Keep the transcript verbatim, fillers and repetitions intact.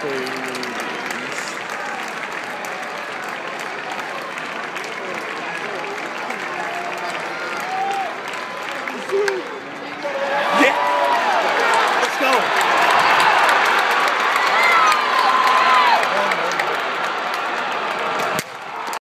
please.